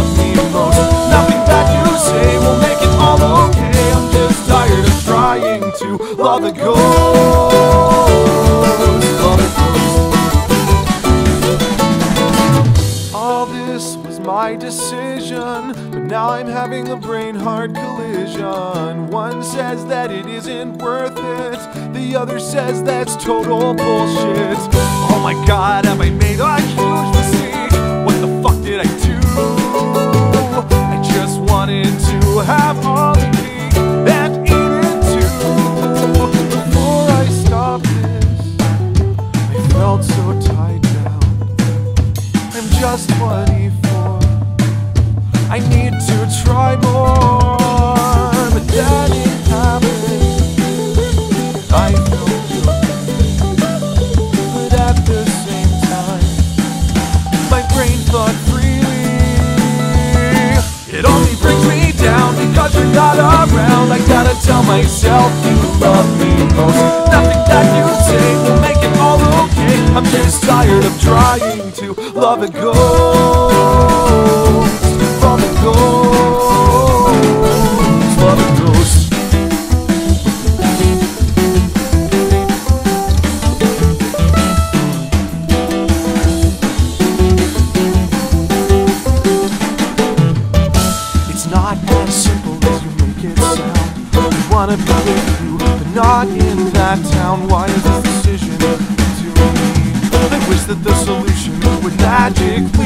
love me most. Nothing that you say will make it all okay. I'm just tired of trying to love a ghost, love a ghost. All this was my decision, but now I'm having a brain-heart collision. One says that it isn't worth it, the other says that's total bullshit. Oh my god, have I made a huge mistake? To have all the cake and eat it too. Before I stopped this, I felt so tied down. I'm just 24, I need to try more. But that ain't happening, I know you're good. But at the same time, my brain thought freely. It only brings me down because you're not around. I gotta tell myself you love me most. Nothing that you say will make it all okay. I'm just tired of trying to love a ghost, love a ghost, love a ghost. I wanna be with you, but not in that town. Why is this decision to me? I wish that the solution would magic.